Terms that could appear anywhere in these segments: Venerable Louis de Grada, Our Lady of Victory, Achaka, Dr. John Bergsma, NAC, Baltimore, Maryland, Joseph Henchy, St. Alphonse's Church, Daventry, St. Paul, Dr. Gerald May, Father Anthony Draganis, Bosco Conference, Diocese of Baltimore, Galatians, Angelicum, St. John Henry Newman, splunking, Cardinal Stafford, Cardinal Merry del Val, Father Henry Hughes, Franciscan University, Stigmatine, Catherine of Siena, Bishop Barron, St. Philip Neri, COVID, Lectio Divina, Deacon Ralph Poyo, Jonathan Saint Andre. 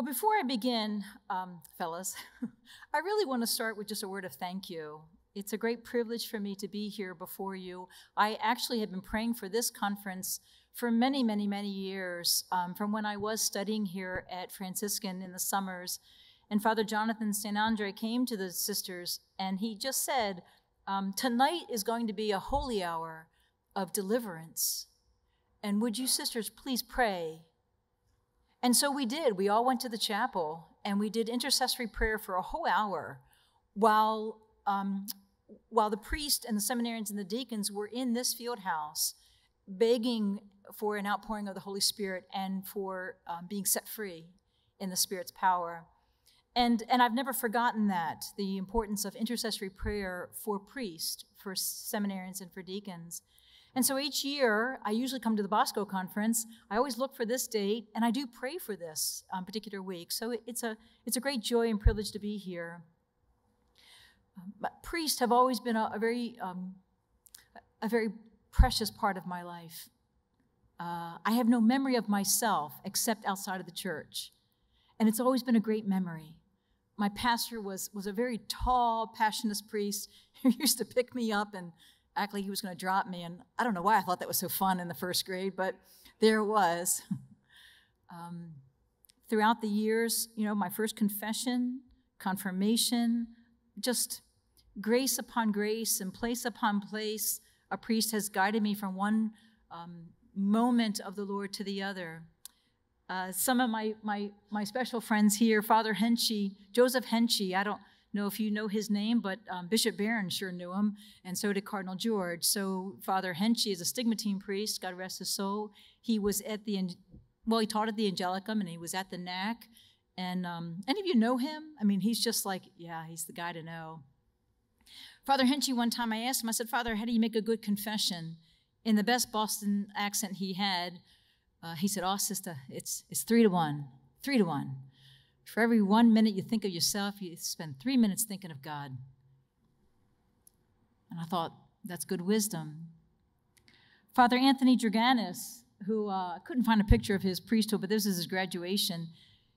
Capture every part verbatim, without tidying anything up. Well, before I begin, um, fellas, I really want to start with just a word of thank you. It's a great privilege for me to be here before you. I actually have been praying for this conference for many, many, many years, um, from when I was studying here at Franciscan in the summers. And Father Jonathan Saint Andre came to the sisters, and he just said, um, tonight is going to be a holy hour of deliverance. And would you sisters please pray? And so we did. We all went to the chapel, and we did intercessory prayer for a whole hour while Um, while the priest and the seminarians and the deacons were in this field house begging for an outpouring of the Holy Spirit and for um, being set free in the Spirit's power. And, and I've never forgotten that, the importance of intercessory prayer for priests, for seminarians, and for deacons. And so each year, I usually come to the Bosco Conference. I always look for this date, and I do pray for this um, particular week. So it, it's, a, it's a great joy and privilege to be here. But priests have always been a, a very, um, a very precious part of my life. Uh, I have no memory of myself except outside of the church, and it's always been a great memory. My pastor was was a very tall, passionate priest who used to pick me up and act like he was going to drop me. And I don't know why I thought that was so fun in the first grade, but there it was. um, throughout the years, you know, my first confession, confirmation. Just grace upon grace and place upon place, a priest has guided me from one um, moment of the Lord to the other. Uh, some of my, my, my special friends here, Father Henry, Joseph Henchy, I don't know if you know his name, but um, Bishop Barron sure knew him, and so did Cardinal George. So Father Henry is a stigmatine priest, God rest his soul. He was at the, well, he taught at the Angelicum, and he was at the N A C. And um, any of you know him? I mean, he's just like, yeah, he's the guy to know. Father Henry, one time I asked him, I said, Father, how do you make a good confession? In the best Boston accent he had, uh, he said, oh, sister, it's, it's three to one, three to one. For every one minute you think of yourself, you spend three minutes thinking of God. And I thought, that's good wisdom. Father Anthony Draganis, who uh, I couldn't find a picture of his priesthood, but this is his graduation.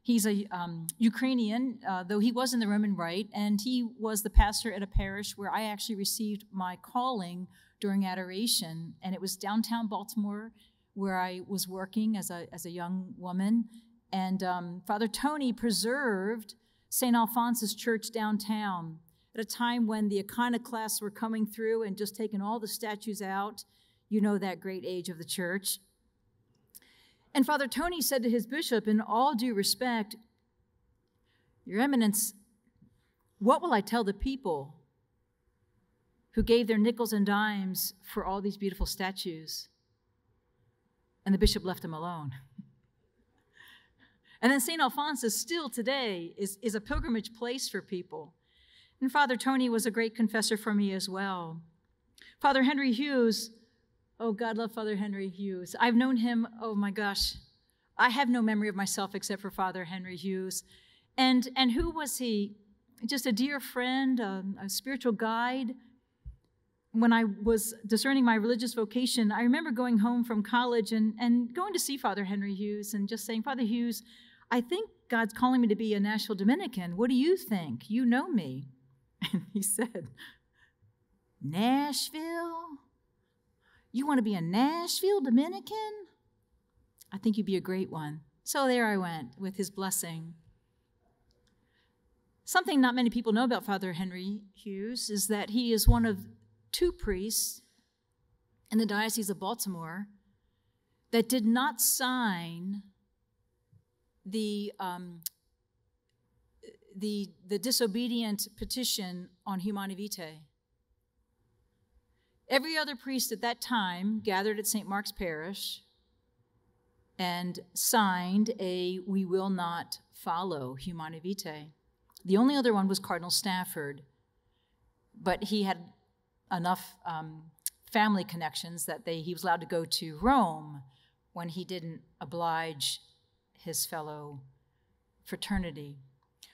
He's a um, Ukrainian, uh, though he was in the Roman Rite, and he was the pastor at a parish where I actually received my calling during adoration, and it was downtown Baltimore where I was working as a, as a young woman, and um, Father Tony preserved Saint Alphonse's Church downtown at a time when the iconoclasts were coming through and just taking all the statues out, you know, that great age of the church. And Father Tony said to his bishop, in all due respect, Your Eminence, what will I tell the people who gave their nickels and dimes for all these beautiful statues? And the bishop left him alone. And then Saint Alphonsus still today is, is a pilgrimage place for people. And Father Tony was a great confessor for me as well. Father Henry Hughes, oh, God love Father Henry Hughes. I've known him, oh my gosh. I have no memory of myself except for Father Henry Hughes. And, and who was he? Just a dear friend, a, a spiritual guide. When I was discerning my religious vocation, I remember going home from college and, and going to see Father Henry Hughes and just saying, Father Hughes, I think God's calling me to be a Nashville Dominican. What do you think? You know me. And he said, Nashville? You want to be a Nashville Dominican? I think you'd be a great one. So there I went with his blessing. Something not many people know about Father Henry Hughes is that he is one of two priests in the Diocese of Baltimore that did not sign the, um, the, the disobedient petition on Humanae Vitae. Every other priest at that time gathered at Saint Mark's Parish and signed a "We will not follow Humanae Vitae." The only other one was Cardinal Stafford, but he had enough um, family connections that they, he was allowed to go to Rome when he didn't oblige his fellow fraternity.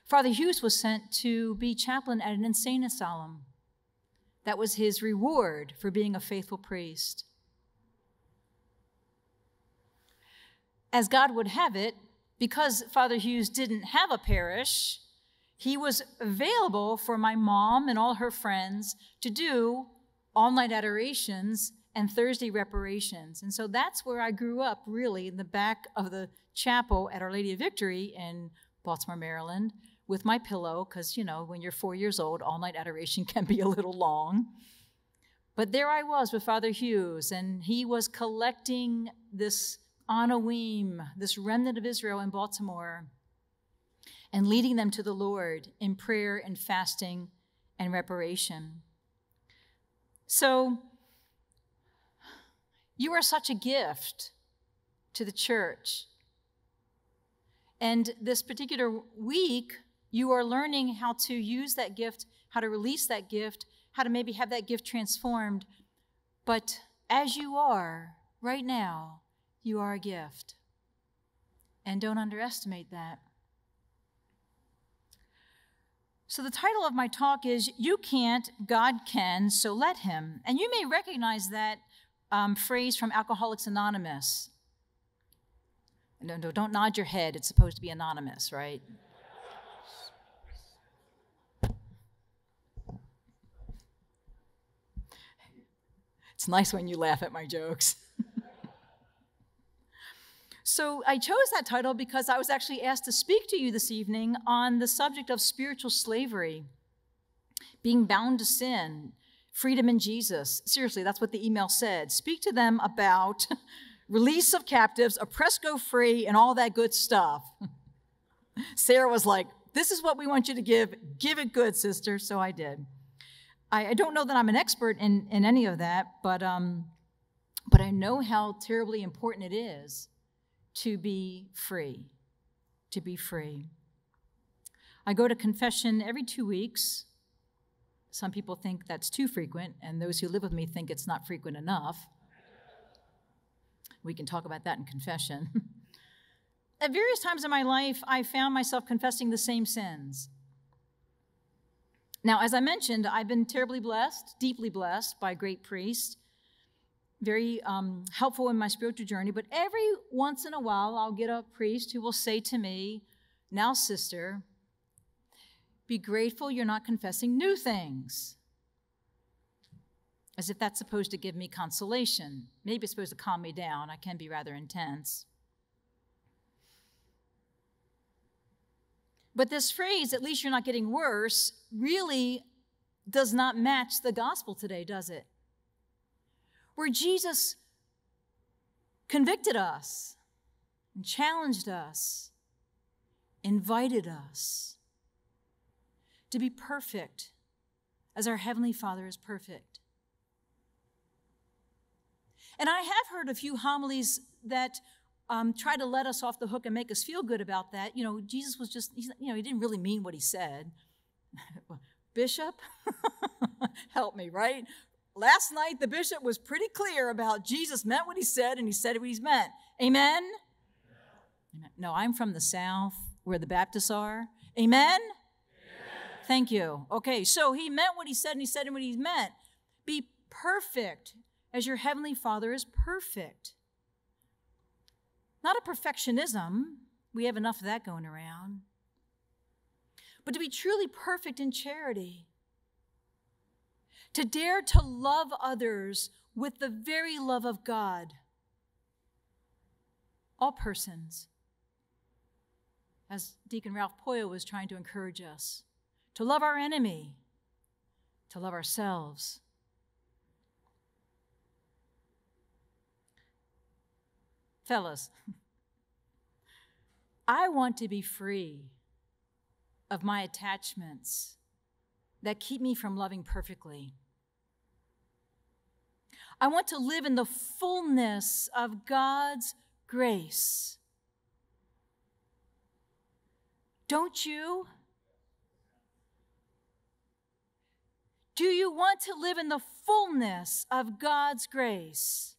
Father Hughes was sent to be chaplain at an insane asylum. That was his reward for being a faithful priest. As God would have it, because Father Hughes didn't have a parish, he was available for my mom and all her friends to do all-night adorations and Thursday reparations. And so that's where I grew up, really, in the back of the chapel at Our Lady of Victory in Baltimore, Maryland, with my pillow, because, you know, when you're four years old, all-night adoration can be a little long. But there I was with Father Hughes, and he was collecting this Anoim, this remnant of Israel in Baltimore, and leading them to the Lord in prayer and fasting and reparation. So you are such a gift to the church. And this particular week, you are learning how to use that gift, how to release that gift, how to maybe have that gift transformed. But as you are right now, you are a gift. And don't underestimate that. So the title of my talk is, You Can't, God Can, So Let Him. And you may recognize that um, phrase from Alcoholics Anonymous. No, no, don't nod your head. It's supposed to be anonymous, right? It's nice when you laugh at my jokes. So I chose that title because I was actually asked to speak to you this evening on the subject of spiritual slavery, being bound to sin, freedom in Jesus. Seriously, that's what the email said. Speak to them about release of captives, oppressed go free, and all that good stuff. Sarah was like, this is what we want you to give. Give it good, sister. So I did. I, I don't know that I'm an expert in, in any of that, but, um, but I know how terribly important it is to be free, to be free. I go to confession every two weeks. Some people think that's too frequent, and those who live with me think it's not frequent enough. We can talk about that in confession. At various times in my life, I found myself confessing the same sins. Now, as I mentioned, I've been terribly blessed, deeply blessed by a great priest, very um, helpful in my spiritual journey, but every once in a while, I'll get a priest who will say to me, now, sister, be grateful you're not confessing new things, as if that's supposed to give me consolation. Maybe it's supposed to calm me down. I can be rather intense. But this phrase, at least you're not getting worse, really does not match the gospel today, does it? Where Jesus convicted us and challenged us, invited us to be perfect as our Heavenly Father is perfect. And I have heard a few homilies that um, try to let us off the hook and make us feel good about that. You know, Jesus was just, you know, he didn't really mean what he said. Bishop, help me, right? Last night, the bishop was pretty clear about Jesus meant what he said, and he said what he's meant. Amen? Yeah. No, I'm from the South, where the Baptists are. Amen? Yeah. Thank you. Okay, so he meant what he said, and he said what he meant. Be perfect, as your Heavenly Father is perfect. Not a perfectionism. We have enough of that going around. But to be truly perfect in charity. To dare to love others with the very love of God. All persons. As Deacon Ralph Poyo was trying to encourage us. To love our enemy. To love ourselves. Fellas, I want to be free of my attachments that keep me from loving perfectly. I want to live in the fullness of God's grace. Don't you? Do you want to live in the fullness of God's grace?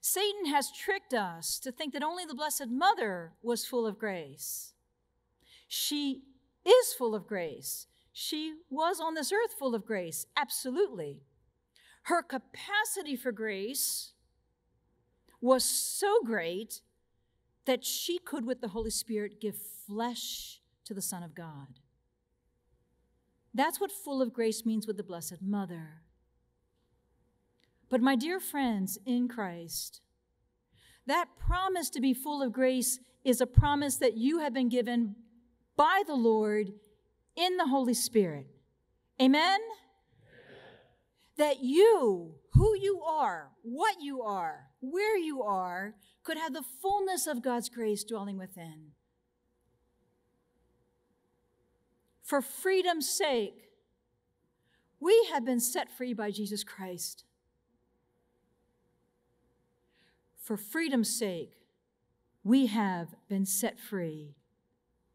Satan has tricked us to think that only the Blessed Mother was full of grace. She is full of grace. She was on this earth full of grace, absolutely. Her capacity for grace was so great that she could, with the Holy Spirit, give flesh to the Son of God. That's what full of grace means with the Blessed Mother. But my dear friends in Christ, that promise to be full of grace is a promise that you have been given by the Lord in the Holy Spirit. Amen? Amen. That you, who you are, what you are, where you are, could have the fullness of God's grace dwelling within. For freedom's sake, we have been set free by Jesus Christ. For freedom's sake, we have been set free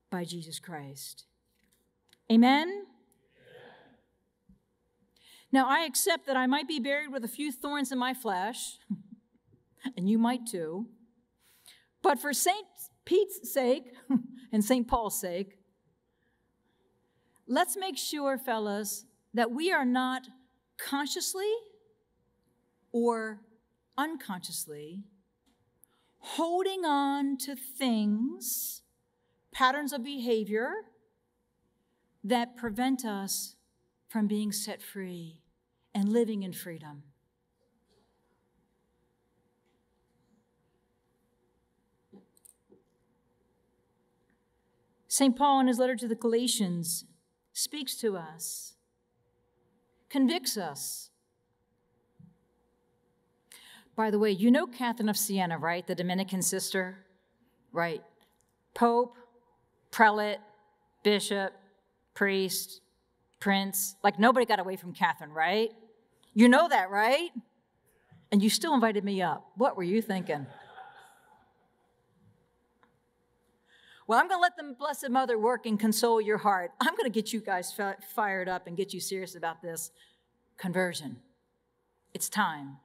by Jesus Christ. Amen? Amen? Now, I accept that I might be buried with a few thorns in my flesh, and you might too, but for Saint Pete's sake and Saint Paul's sake, let's make sure, fellas, that we are not consciously or unconsciously holding on to things, patterns of behavior that prevent us from being set free and living in freedom. Saint Paul, in his letter to the Galatians, speaks to us, convicts us. By the way, you know Catherine of Siena, right? The Dominican sister, right? Pope, prelate, bishop, priest, prince. Like, nobody got away from Catherine, right? You know that, right? And you still invited me up. What were you thinking? Well, I'm going to let the Blessed Mother work and console your heart. I'm going to get you guys fired up and get you serious about this conversion. It's time.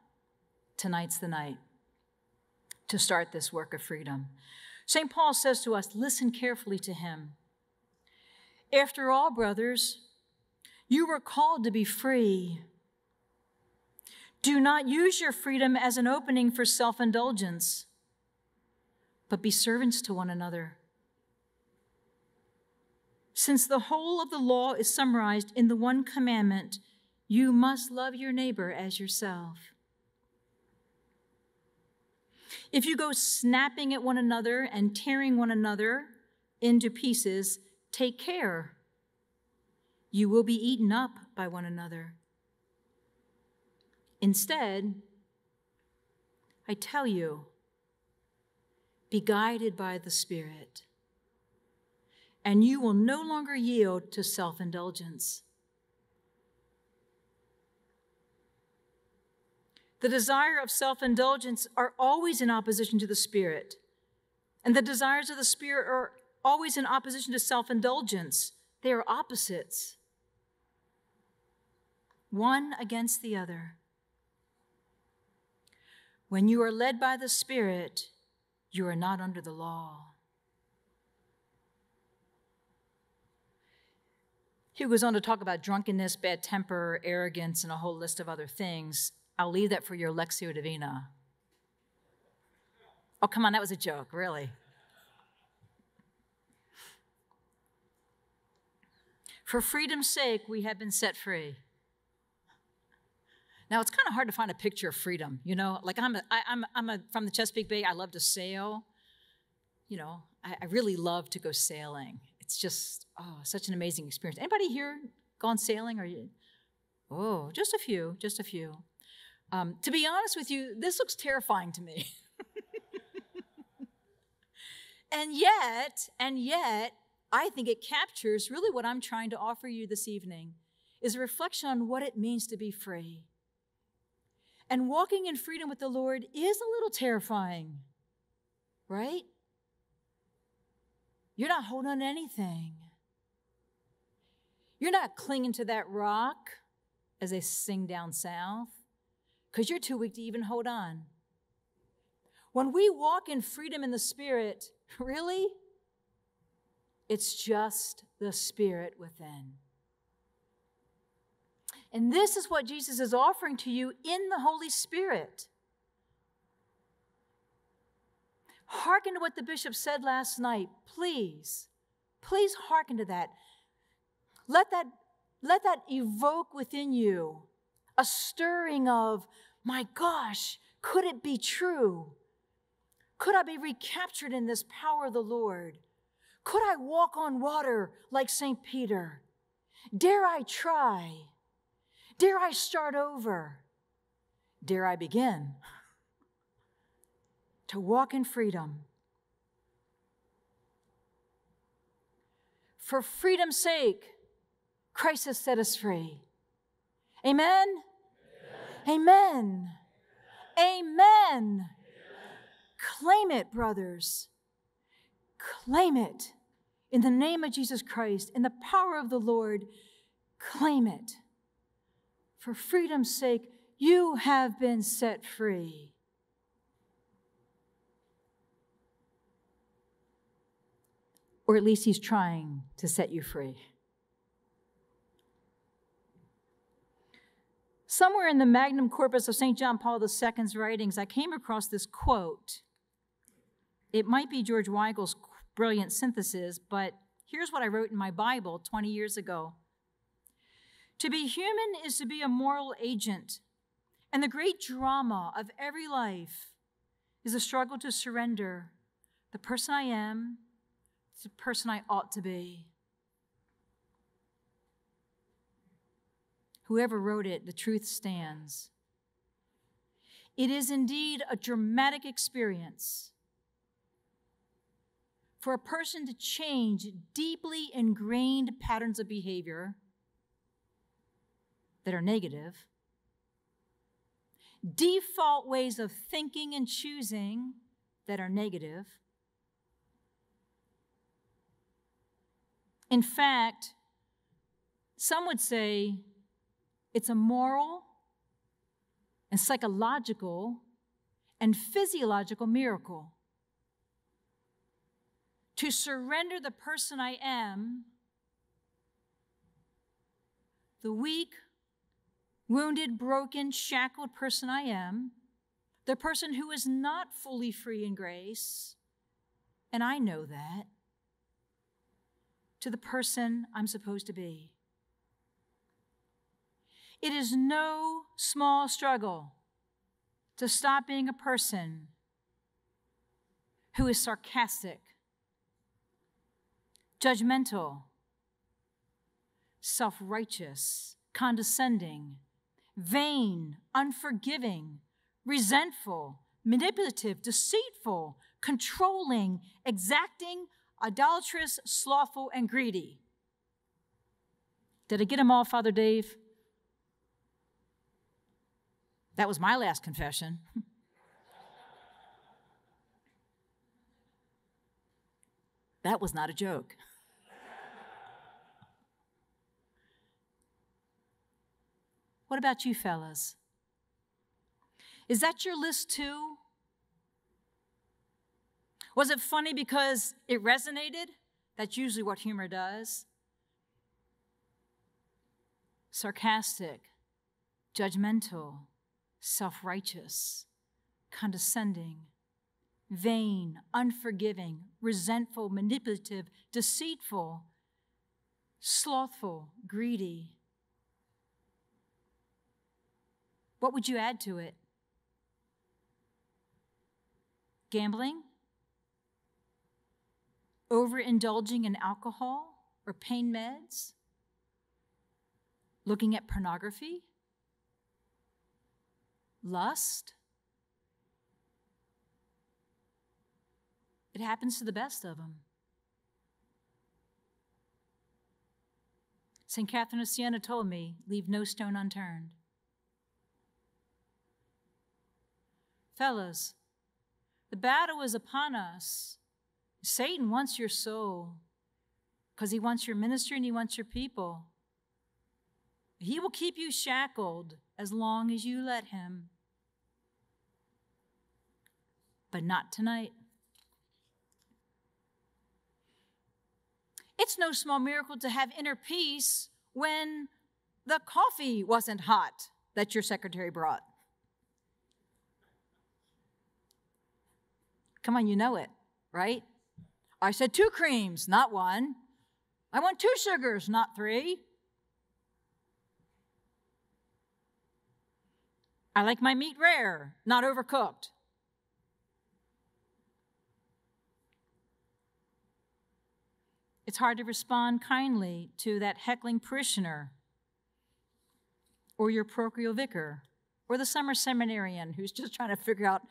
Tonight's the night to start this work of freedom. Saint Paul says to us, listen carefully to him. After all, brothers, you were called to be free. Do not use your freedom as an opening for self-indulgence, but be servants to one another. Since the whole of the law is summarized in the one commandment, you must love your neighbor as yourself. If you go snapping at one another and tearing one another into pieces, take care. You will be eaten up by one another. Instead, I tell you, be guided by the Spirit, and you will no longer yield to self-indulgence. The desire of self-indulgence are always in opposition to the Spirit. And the desires of the Spirit are always in opposition to self-indulgence. They are opposites, one against the other. When you are led by the Spirit, you are not under the law. He goes on to talk about drunkenness, bad temper, arrogance, and a whole list of other things. I'll leave that for your Lectio Divina. Oh, come on, that was a joke, really. For freedom's sake, we have been set free. Now, it's kind of hard to find a picture of freedom, you know? Like, I'm, a, I, I'm, I'm a, from the Chesapeake Bay. I love to sail. You know, I, I really love to go sailing. It's just, oh, such an amazing experience. Anybody here gone sailing? Or you? Oh, just a few, just a few. Um, to be honest with you, this looks terrifying to me. And yet, and yet, I think it captures really what I'm trying to offer you this evening is a reflection on what it means to be free. And walking in freedom with the Lord is a little terrifying, right? You're not holding on to anything. You're not clinging to that rock, as they sing down south, because you're too weak to even hold on. When we walk in freedom in the Spirit, really, it's just the Spirit within. And this is what Jesus is offering to you in the Holy Spirit. Hearken to what the bishop said last night. Please, please hearken to that. Let that, let that evoke within you a stirring of, my gosh, could it be true? Could I be recaptured in this power of the Lord? Could I walk on water like Saint Peter? Dare I try? Dare I start over? Dare I begin to walk in freedom? For freedom's sake, Christ has set us free. Amen? Amen. Amen. Claim it, brothers. Claim it. In the name of Jesus Christ, in the power of the Lord, claim it. For freedom's sake, you have been set free. Or at least he's trying to set you free. Somewhere in the magnum corpus of Saint John Paul the Second's writings, I came across this quote. It might be George Weigel's brilliant synthesis, but here's what I wrote in my Bible twenty years ago. To be human is to be a moral agent, and the great drama of every life is a struggle to surrender the person I am to the person I ought to be. Whoever wrote it, the truth stands. It is indeed a dramatic experience for a person to change deeply ingrained patterns of behavior that are negative, default ways of thinking and choosing that are negative. In fact, some would say, it's a moral and psychological and physiological miracle to surrender the person I am, the weak, wounded, broken, shackled person I am, the person who is not fully free in grace, and I know that, to the person I'm supposed to be. It is no small struggle to stop being a person who is sarcastic, judgmental, self-righteous, condescending, vain, unforgiving, resentful, manipulative, deceitful, controlling, exacting, idolatrous, slothful, and greedy. Did I get them all, Father Dave? That was my last confession. That was not a joke. What about you, fellas? Is that your list too? Was it funny because it resonated? That's usually what humor does. Sarcastic, judgmental, self-righteous, condescending, vain, unforgiving, resentful, manipulative, deceitful, slothful, greedy. What would you add to it? Gambling? Overindulging in alcohol or pain meds? Looking at pornography? Lust? It happens to the best of them. Saint Catherine of Siena told me, leave no stone unturned. Fellas, the battle is upon us. Satan wants your soul because he wants your ministry and he wants your people. He will keep you shackled as long as you let him. But not tonight. It's no small miracle to have inner peace when the coffee wasn't hot that your secretary brought. Come on, you know it, right? I said two creams, not one. I want two sugars, not three. I like my meat rare, not overcooked. It's hard to respond kindly to that heckling parishioner or your parochial vicar or the summer seminarian who's just trying to figure out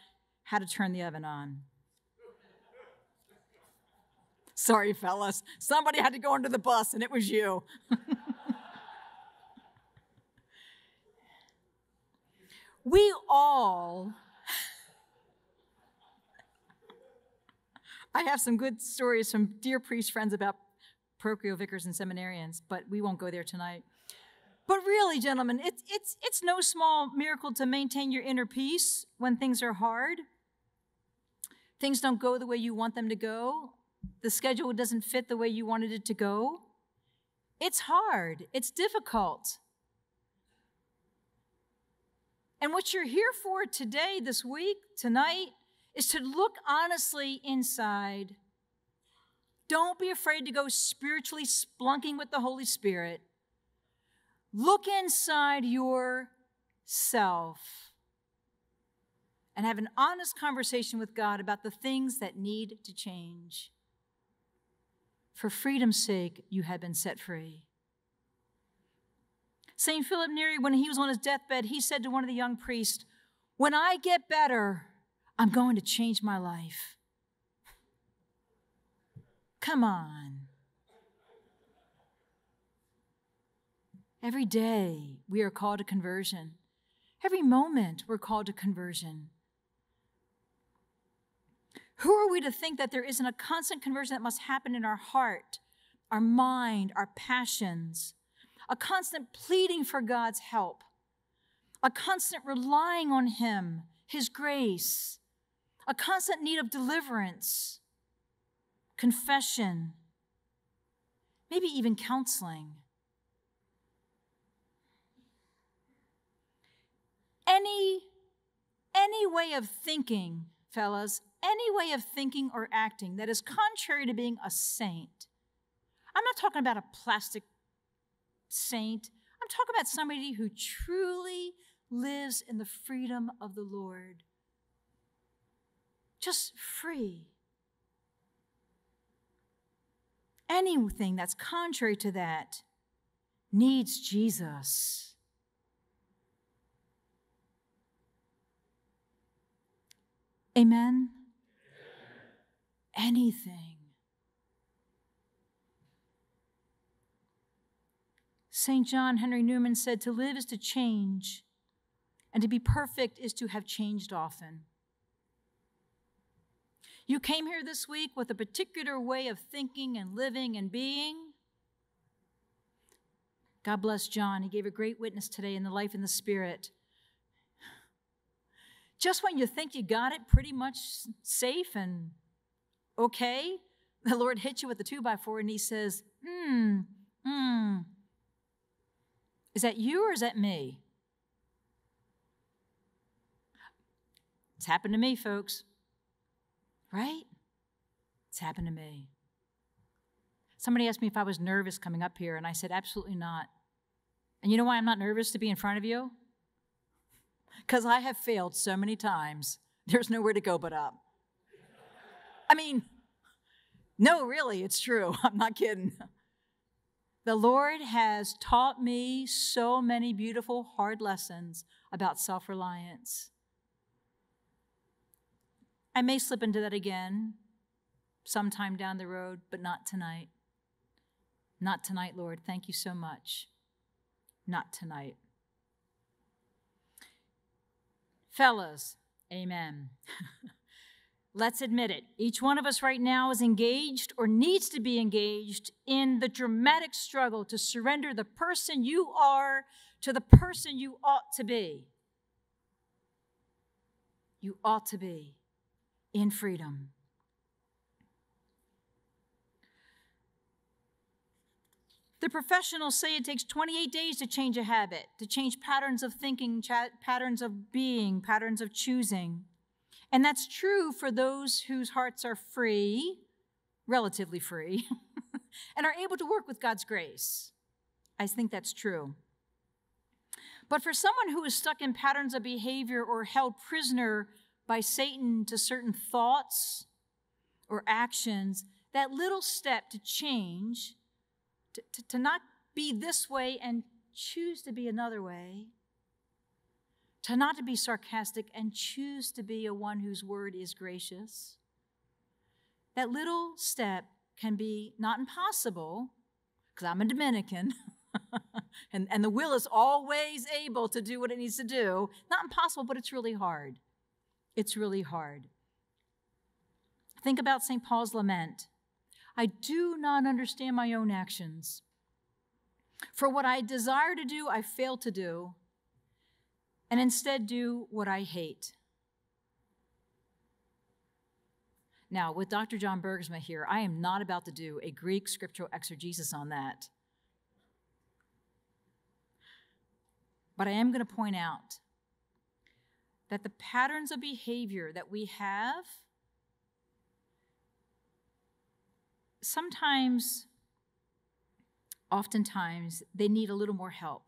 how to turn the oven on. Sorry, fellas. Somebody had to go under the bus, and it was you. We all... I have some good stories from dear priest friends about parochial vicars and seminarians, but we won't go there tonight. But really, gentlemen, it's, it's, it's no small miracle to maintain your inner peace when things are hard. Things don't go the way you want them to go. The schedule doesn't fit the way you wanted it to go. It's hard. It's difficult. And what you're here for today, this week, tonight, is to look honestly inside. Don't be afraid to go spiritually splunking with the Holy Spirit. Look inside yourself and have an honest conversation with God about the things that need to change. For freedom's sake, you have been set free. Saint Philip Neri, when he was on his deathbed, he said to one of the young priests, "When I get better, I'm going to change my life." Come on. Every day we are called to conversion. Every moment we're called to conversion. Who are we to think that there isn't a constant conversion that must happen in our heart, our mind, our passions? A constant pleading for God's help, a constant relying on Him, His grace, a constant need of deliverance, confession, maybe even counseling. Any, any way of thinking, fellas, any way of thinking or acting that is contrary to being a saint. I'm not talking about a plastic saint. I'm talking about somebody who truly lives in the freedom of the Lord. Just free. Anything that's contrary to that needs Jesus. Amen? Amen. Anything. Saint John Henry Newman said, "To live is to change, and to be perfect is to have changed often." You came here this week with a particular way of thinking and living and being. God bless John. He gave a great witness today in the life and the spirit. Just when you think you got it pretty much safe and okay, the Lord hits you with the two by four, and he says, hmm, hmm. Is that you or is that me? It's happened to me, folks. Right? It's happened to me. Somebody asked me if I was nervous coming up here, and I said, absolutely not. And you know why I'm not nervous to be in front of you? Because I have failed so many times. There's nowhere to go but up. I mean, no, really, it's true. I'm not kidding. The Lord has taught me so many beautiful, hard lessons about self-reliance. I may slip into that again sometime down the road, but not tonight. Not tonight, Lord. Thank you so much. Not tonight. Fellas, amen. Let's admit it. Each one of us right now is engaged or needs to be engaged in the dramatic struggle to surrender the person you are to the person you ought to be. You ought to be in freedom. The professionals say it takes twenty-eight days to change a habit, to change patterns of thinking, patterns of being, patterns of choosing. And that's true for those whose hearts are free, relatively free, and are able to work with God's grace. I think that's true. But for someone who is stuck in patterns of behavior or held prisoner by Satan to certain thoughts or actions, that little step to change, to, to, to not be this way and choose to be another way, to not to be sarcastic and choose to be a one whose word is gracious, that little step can be not impossible, because I'm a Dominican, and, and the will is always able to do what it needs to do. Not impossible, but it's really hard. It's really hard. Think about Saint Paul's lament. I do not understand my own actions. For what I desire to do, I fail to do, and instead do what I hate. Now, with Doctor John Bergsma here, I am not about to do a Greek scriptural exegesis on that. But I am going to point out that the patterns of behavior that we have sometimes, oftentimes, they need a little more help.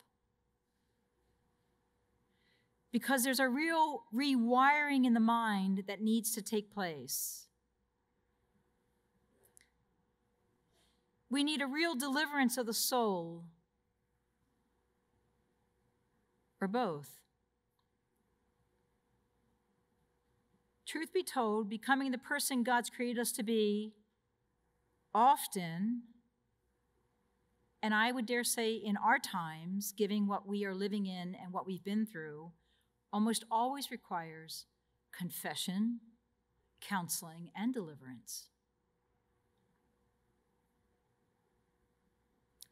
Because there's a real rewiring in the mind that needs to take place. We need a real deliverance of the soul, or both. Truth be told, becoming the person God's created us to be often, and I would dare say in our times, given what we are living in and what we've been through, almost always requires confession, counseling, and deliverance.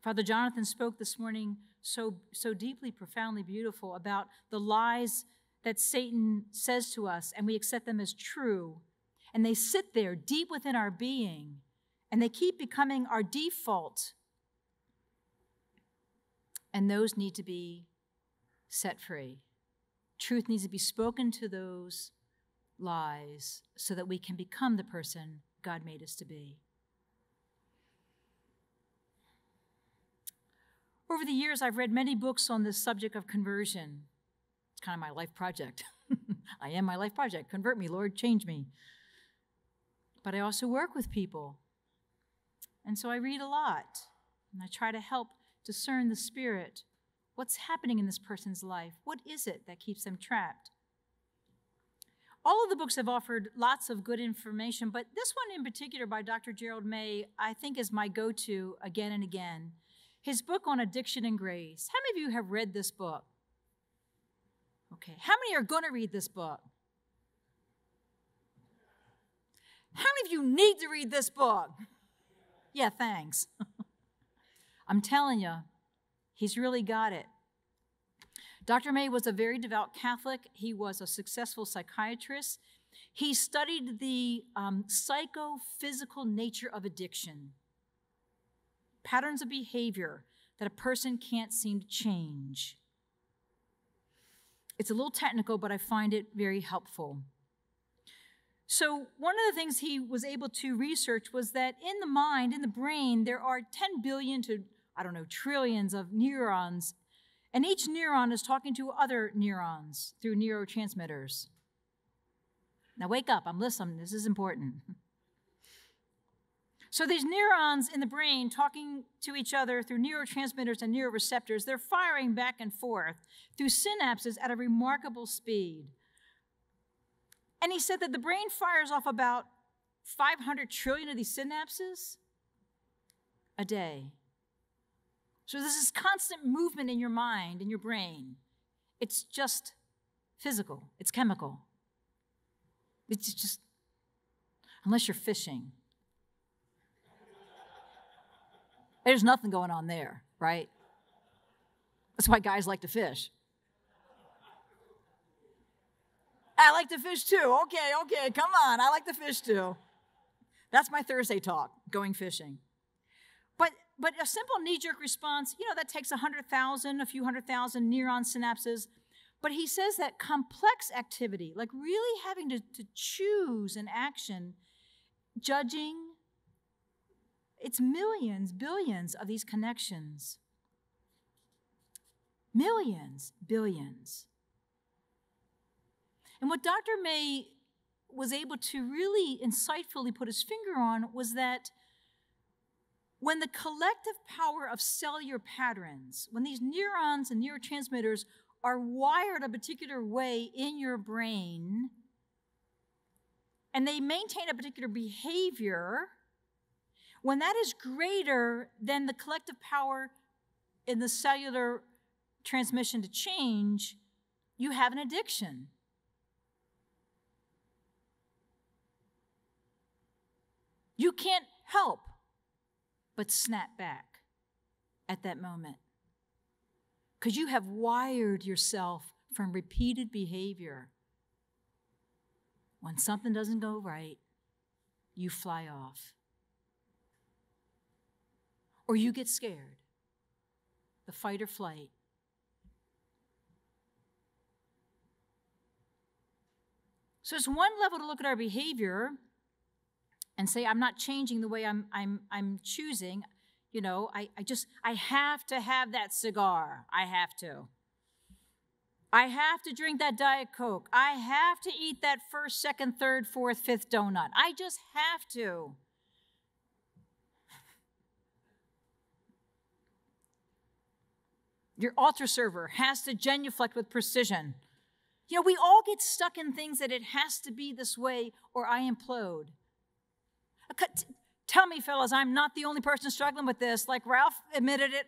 Father Jonathan spoke this morning so, so deeply, profoundly beautiful about the lies that Satan says to us, and we accept them as true. And they sit there deep within our being, and they keep becoming our default. And those need to be set free. Truth needs to be spoken to those lies so that we can become the person God made us to be. Over the years, I've read many books on this subject of conversion. It's kind of my life project. I am my life project. Convert me, Lord, change me. But I also work with people. And so I read a lot, and I try to help discern the spirit. What's happening in this person's life? What is it that keeps them trapped? All of the books have offered lots of good information, but this one in particular by Doctor Gerald May, I think is my go-to again and again. His book on addiction and grace. How many of you have read this book? Okay, how many are going to read this book? How many of you need to read this book? Yeah, thanks. I'm telling you, he's really got it. Doctor May was a very devout Catholic. He was a successful psychiatrist. He studied the um, psychophysical nature of addiction. Patterns of behavior that a person can't seem to change. It's a little technical, but I find it very helpful. So one of the things he was able to research was that in the mind, in the brain, there are ten billion to, I don't know, trillions of neurons, and each neuron is talking to other neurons through neurotransmitters. Now wake up, I'm listening, this is important. So these neurons in the brain talking to each other through neurotransmitters and neuroreceptors, they're firing back and forth through synapses at a remarkable speed. And he said that the brain fires off about five hundred trillion of these synapses a day. So this is constant movement in your mind, in your brain. It's just physical, it's chemical. It's just, unless you're fishing. There's nothing going on there, right? That's why guys like to fish. I like to fish too. Okay, okay, come on. I like to fish too. That's my Thursday talk, going fishing. But but a simple knee-jerk response, you know, that takes a hundred thousand, a few hundred thousand neuron synapses. But he says that complex activity, like really having to, to choose an action, judging, it's millions, billions of these connections. Millions, billions. And what Doctor May was able to really insightfully put his finger on was that when the collective power of cellular patterns, when these neurons and neurotransmitters are wired a particular way in your brain, and they maintain a particular behavior, when that is greater than the collective power in the cellular transmission to change, you have an addiction. You can't help but snap back at that moment, because you have wired yourself from repeated behavior. When something doesn't go right, you fly off. Or you get scared, the fight or flight. So it's one level to look at our behavior and say, I'm not changing the way I'm, I'm, I'm choosing. You know, I, I just, I have to have that cigar. I have to. I have to drink that Diet Coke. I have to eat that first, second, third, fourth, fifth donut. I just have to. Your altar server has to genuflect with precision. You know, we all get stuck in things that it has to be this way or I implode. Tell me, fellas, I'm not the only person struggling with this. Like Ralph admitted it.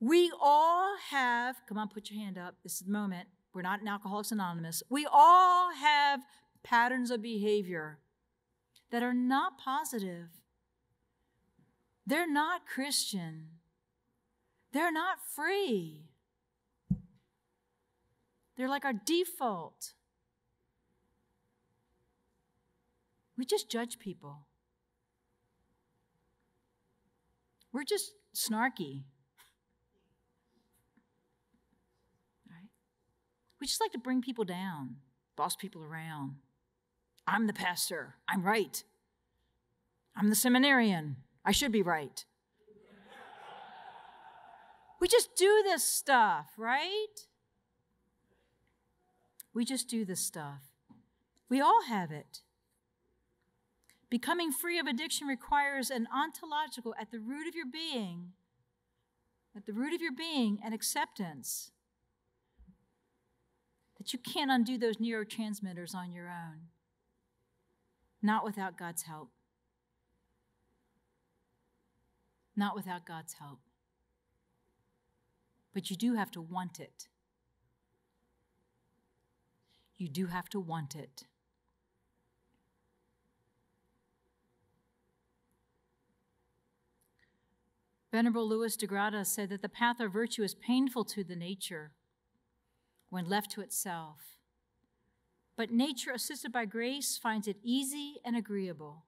We all have, come on, put your hand up. This is the moment. We're not in Alcoholics Anonymous. We all have patterns of behavior that are not positive. They're not Christian. They're not free. They're like our default. We just judge people. We're just snarky. Right? We just like to bring people down, boss people around. I'm the pastor. I'm right. I'm the seminarian. I should be right. We just do this stuff, right? We just do this stuff. We all have it. Becoming free of addiction requires an ontological, at the root of your being, at the root of your being, an acceptance that you can't undo those neurotransmitters on your own, not without God's help. Not without God's help. But you do have to want it. You do have to want it. Venerable Louis de Grada said that the path of virtue is painful to the nature when left to itself. But nature, assisted by grace, finds it easy and agreeable.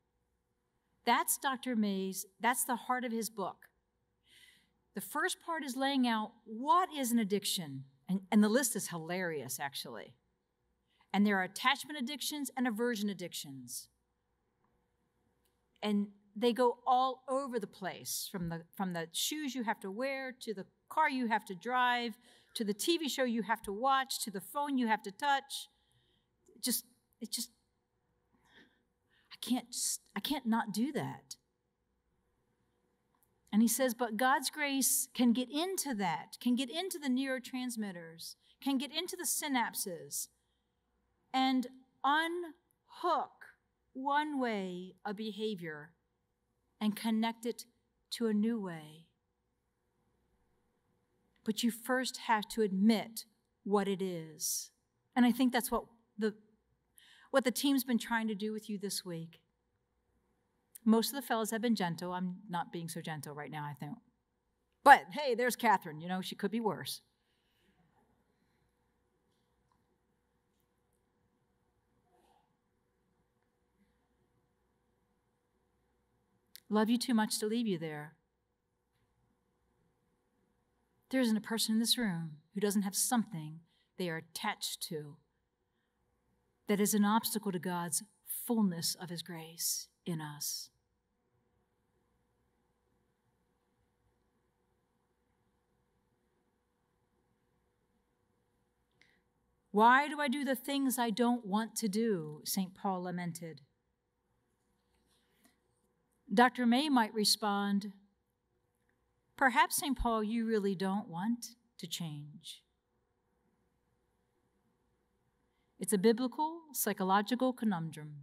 That's Doctor May's, that's the heart of his book. The first part is laying out what is an addiction, and, and the list is hilarious, actually. And there are attachment addictions and aversion addictions. And they go all over the place, from the, from the shoes you have to wear, to the car you have to drive, to the T V show you have to watch, to the phone you have to touch. Just, it just, I can't, just, I can't not do that. And he says, but God's grace can get into that, can get into the neurotransmitters, can get into the synapses, and unhook one way of behavior and connect it to a new way. But you first have to admit what it is. And I think that's what the, what the team's been trying to do with you this week. Most of the fellas have been gentle. I'm not being so gentle right now, I think. But hey, there's Catherine. You know, she could be worse. Love you too much to leave you there. There isn't a person in this room who doesn't have something they are attached to, that is an obstacle to God's fullness of his grace in us. Why do I do the things I don't want to do? Saint Paul lamented. Doctor May might respond, perhaps, Saint Paul, you really don't want to change. It's a biblical, psychological conundrum.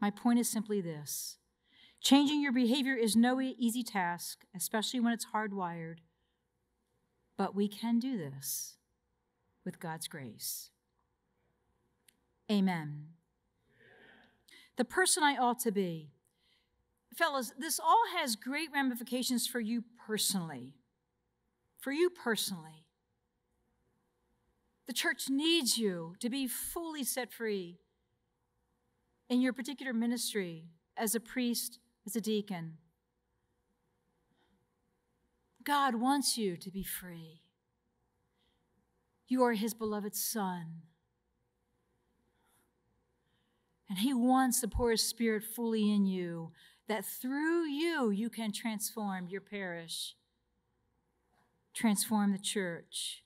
My point is simply this. Changing your behavior is no easy task, especially when it's hardwired. But we can do this with God's grace. Amen. The person I ought to be. Fellas, this all has great ramifications for you personally. For you personally. The church needs you to be fully set free in your particular ministry as a priest, as a deacon. God wants you to be free. You are his beloved son. And he wants to pour his spirit fully in you, that through you, you can transform your parish, transform the church.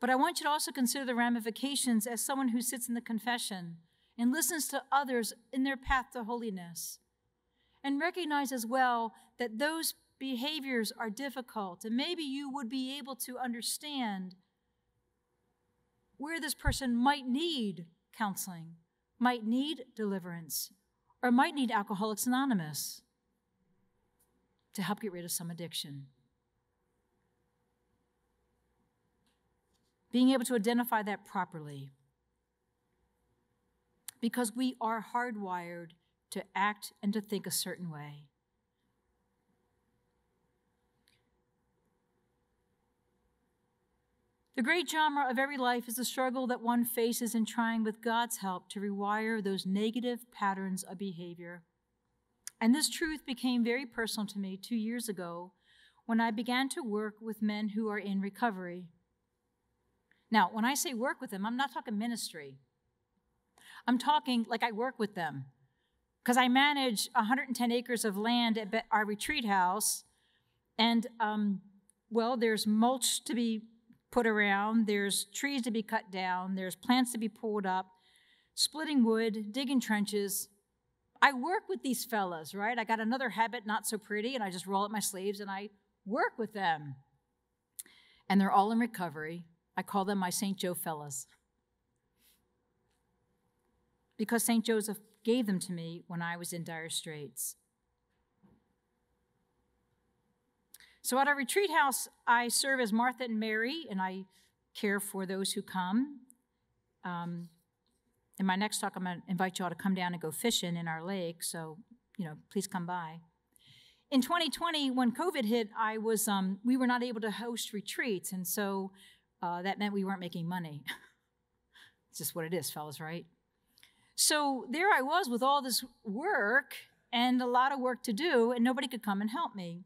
But I want you to also consider the ramifications as someone who sits in the confession and listens to others in their path to holiness. And recognize as well that those behaviors are difficult. And maybe you would be able to understand where this person might need counseling, might need deliverance, or might need Alcoholics Anonymous to help get rid of some addiction. Being able to identify that properly. Because we are hardwired to act and to think a certain way. The great drama of every life is the struggle that one faces in trying with God's help to rewire those negative patterns of behavior. And this truth became very personal to me two years ago when I began to work with men who are in recovery. Now, when I say work with them, I'm not talking ministry. I'm talking like I work with them. Because I manage one hundred ten acres of land at our retreat house, and, um, well, there's mulch to be put around, there's trees to be cut down, there's plants to be pulled up, splitting wood, digging trenches. I work with these fellas, right? I got another habit not so pretty, and I just roll up my sleeves, and I work with them. And they're all in recovery. I call them my Saint Joe fellas. Because Saint Joseph gave them to me when I was in dire straits. So at our retreat house, I serve as Martha and Mary, and I care for those who come. Um, in my next talk, I'm going to invite you all to come down and go fishing in our lake, so, you know, please come by. In twenty twenty, when COVID hit, I was, um, we were not able to host retreats, and so uh, that meant we weren't making money. It's just what it is, fellas, right? So there I was with all this work and a lot of work to do, and nobody could come and help me.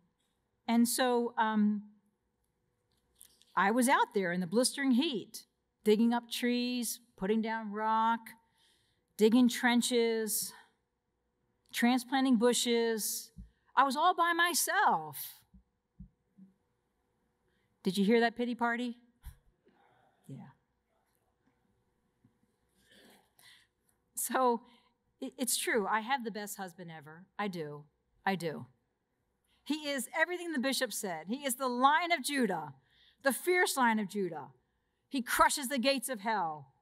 And so um, I was out there in the blistering heat, digging up trees, putting down rock, digging trenches, transplanting bushes. I was all by myself. Did you hear that pity party? Yeah. So it's true. I have the best husband ever. I do. I do. He is everything the bishop said. He is the Lion of Judah, the fierce Lion of Judah. He crushes the gates of hell.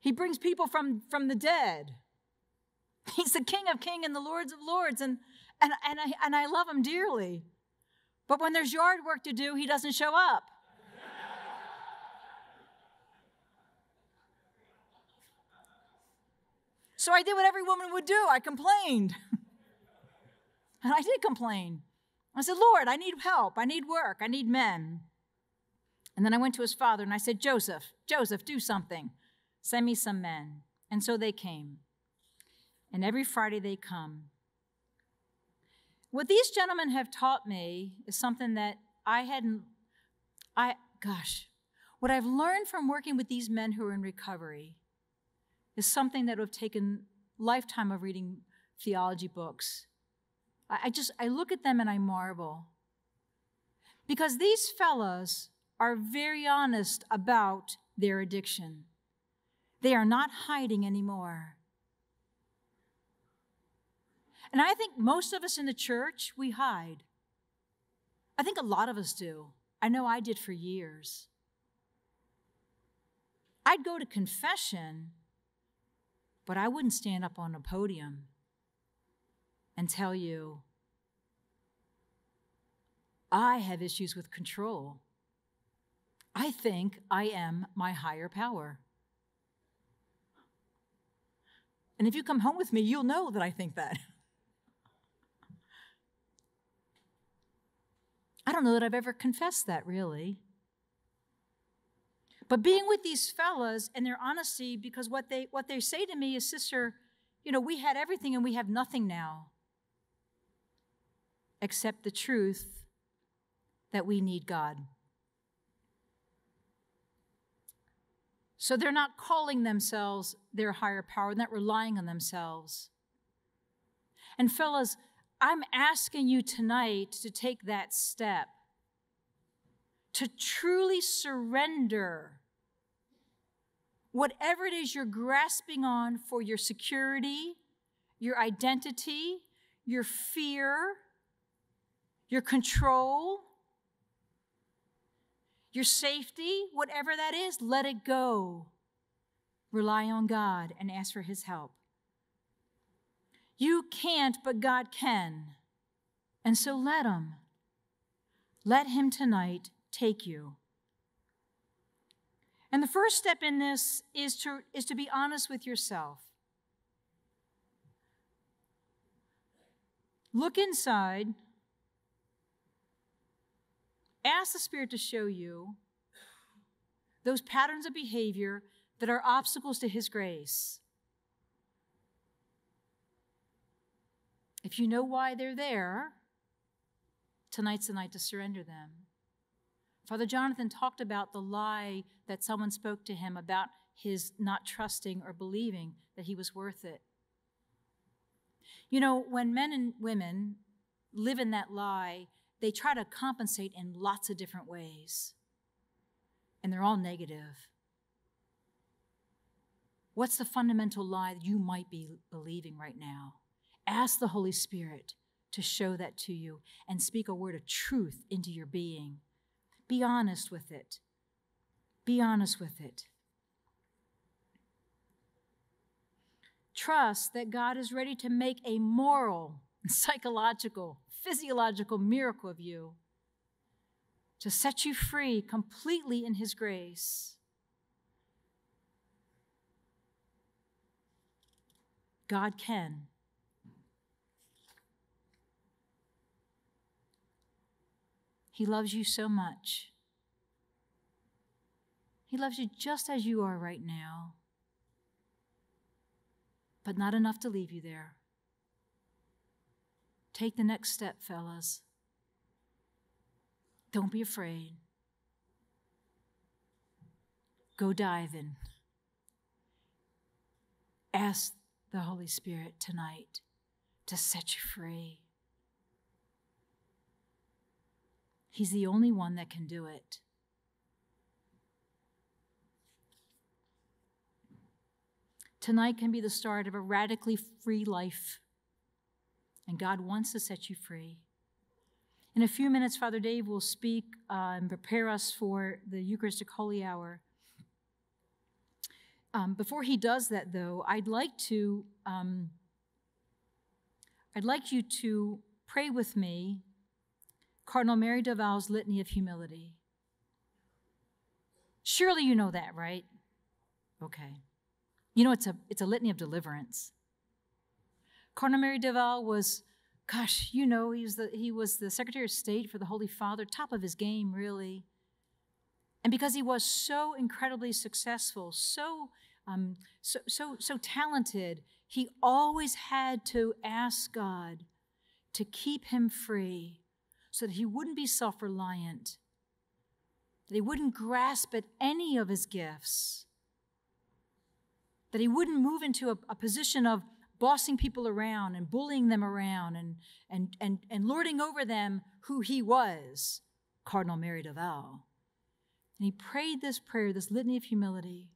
He brings people from, from the dead. He's the King of Kings and the Lords of Lords, and, and, and, I, and I love him dearly. But when there's yard work to do, he doesn't show up. So I did what every woman would do. I complained. And I did complain. I said, Lord, I need help. I need work. I need men. And then I went to his father and I said, Joseph, Joseph, do something. Send me some men. And so they came. And every Friday they come. What these gentlemen have taught me is something that I hadn't, I, gosh, what I've learned from working with these men who are in recovery is something that would have taken a lifetime of reading theology books. I, I just, I look at them and I marvel. Because these fellows are very honest about their addiction. They are not hiding anymore. And I think most of us in the church, we hide. I think a lot of us do. I know I did for years. I'd go to confession, but I wouldn't stand up on a podium and tell you, I have issues with control. I think I am my higher power. And if you come home with me, you'll know that I think that. I don't know that I've ever confessed that, really. But being with these fellas and their honesty, because what they, what they say to me is, sister, you know, we had everything and we have nothing now except the truth that we need God. So they're not calling themselves their higher power, they're not relying on themselves. And fellas, I'm asking you tonight to take that step, to truly surrender whatever it is you're grasping on for your security, your identity, your fear, your control, your safety, whatever that is, let it go. Rely on God and ask for his help. You can't, but God can. And so let him. Let him tonight take you. And the first step in this is to, is to be honest with yourself. Look inside. Ask the Spirit to show you those patterns of behavior that are obstacles to his grace. If you know why they're there, tonight's the night to surrender them. Father Jonathan talked about the lie that someone spoke to him about his not trusting or believing that he was worth it. You know, when men and women live in that lie, they try to compensate in lots of different ways, and they're all negative. What's the fundamental lie that you might be believing right now? Ask the Holy Spirit to show that to you and speak a word of truth into your being. Be honest with it. Be honest with it. Trust that God is ready to make a moral, psychological, physiological miracle of you to set you free completely in his grace. God can. He loves you so much. He loves you just as you are right now, but not enough to leave you there. Take the next step, fellas. Don't be afraid. Go diving. Ask the Holy Spirit tonight to set you free. He's the only one that can do it. Tonight can be the start of a radically free life, and God wants to set you free. In a few minutes, Father Dave will speak uh, and prepare us for the Eucharistic Holy Hour. Um, before he does that, though, I'd like to, um, I'd like you to pray with me Cardinal Merry del Val's Litany of Humility. Surely you know that, right? Okay. You know, it's a, it's a litany of deliverance. Cardinal Merry del Val was, gosh, you know, he was, the, he was the Secretary of State for the Holy Father, top of his game, really. And because he was so incredibly successful, so, um, so, so, so talented, he always had to ask God to keep him free so that he wouldn't be self-reliant, that he wouldn't grasp at any of his gifts, that he wouldn't move into a, a position of bossing people around and bullying them around and, and, and, and lording over them who he was, Cardinal Merry del Val. And he prayed this prayer, this litany of humility.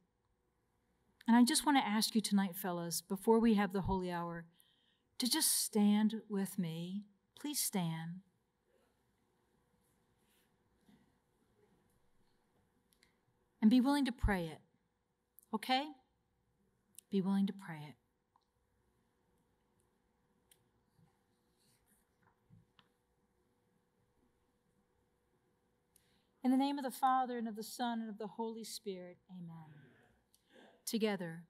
And I just want to ask you tonight, fellas, before we have the holy hour, to just stand with me. Please stand. And be willing to pray it, okay? Be willing to pray it. In the name of the Father, and of the Son, and of the Holy Spirit, amen. Together.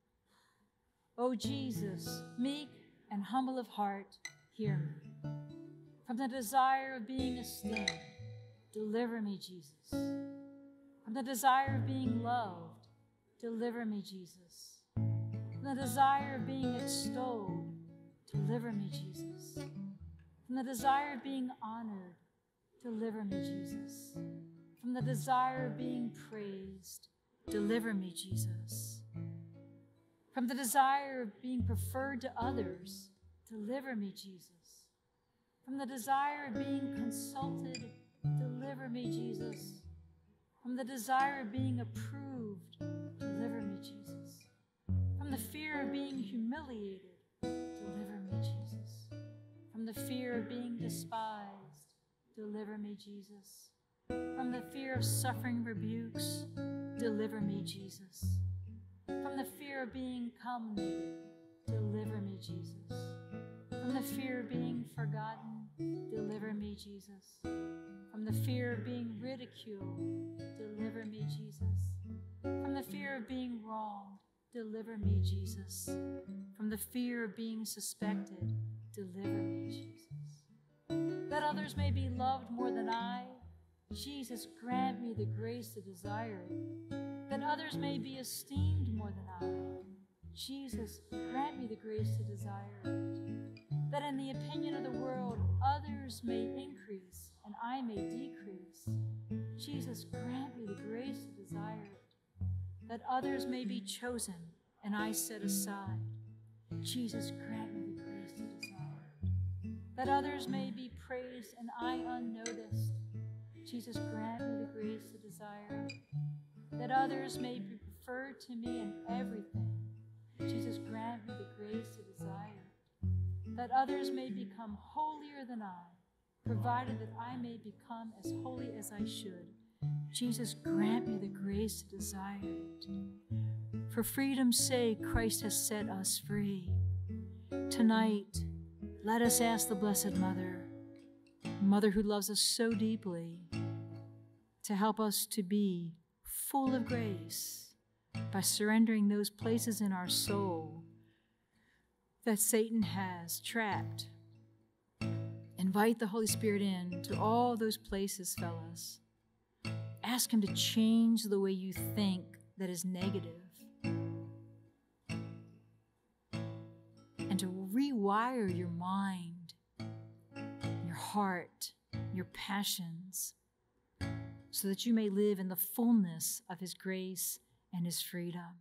O Jesus, meek and humble of heart, hear me. From the desire of being esteemed, deliver me, Jesus. From the desire of being loved, deliver me, Jesus. From the desire of being extolled, deliver me, Jesus. From the desire of being honored, deliver me, Jesus. From the desire of being praised, deliver me, Jesus. From the desire of being preferred to others, deliver me, Jesus. From the desire of being consulted, deliver me, Jesus. From the desire of being approved, deliver me, Jesus. From the fear of being humiliated, deliver me, Jesus. From the fear of being despised, deliver me, Jesus. From the fear of suffering rebukes, deliver me, Jesus. From the fear of being calumniated, deliver me, Jesus. From the fear of being forgotten, deliver me, Jesus. From the fear of being ridiculed, deliver me, Jesus. From the fear of being wronged, deliver me, Jesus. From the fear of being suspected, deliver me, Jesus. That others may be loved more than I, Jesus, grant me the grace to desire it, that others may be esteemed more than I. Jesus, grant me the grace to desire it, that in the opinion of the world, others may increase and I may decrease. Jesus, grant me the grace to desire it, that others may be chosen and I set aside. Jesus, grant me the grace to desire it, that others may be praised and I unnoticed. Jesus, grant me the grace to desire that others may be preferred to me in everything. Jesus, grant me the grace to desire that others may become holier than I, provided that I may become as holy as I should. Jesus, grant me the grace to desire it. For freedom's sake, Christ has set us free. Tonight, let us ask the Blessed Mother, Mother who loves us so deeply, to help us to be full of grace by surrendering those places in our soul that Satan has trapped. Invite the Holy Spirit in to all those places, fellas. Ask him to change the way you think that is negative and to rewire your mind, heart, your passions, so that you may live in the fullness of his grace and his freedom.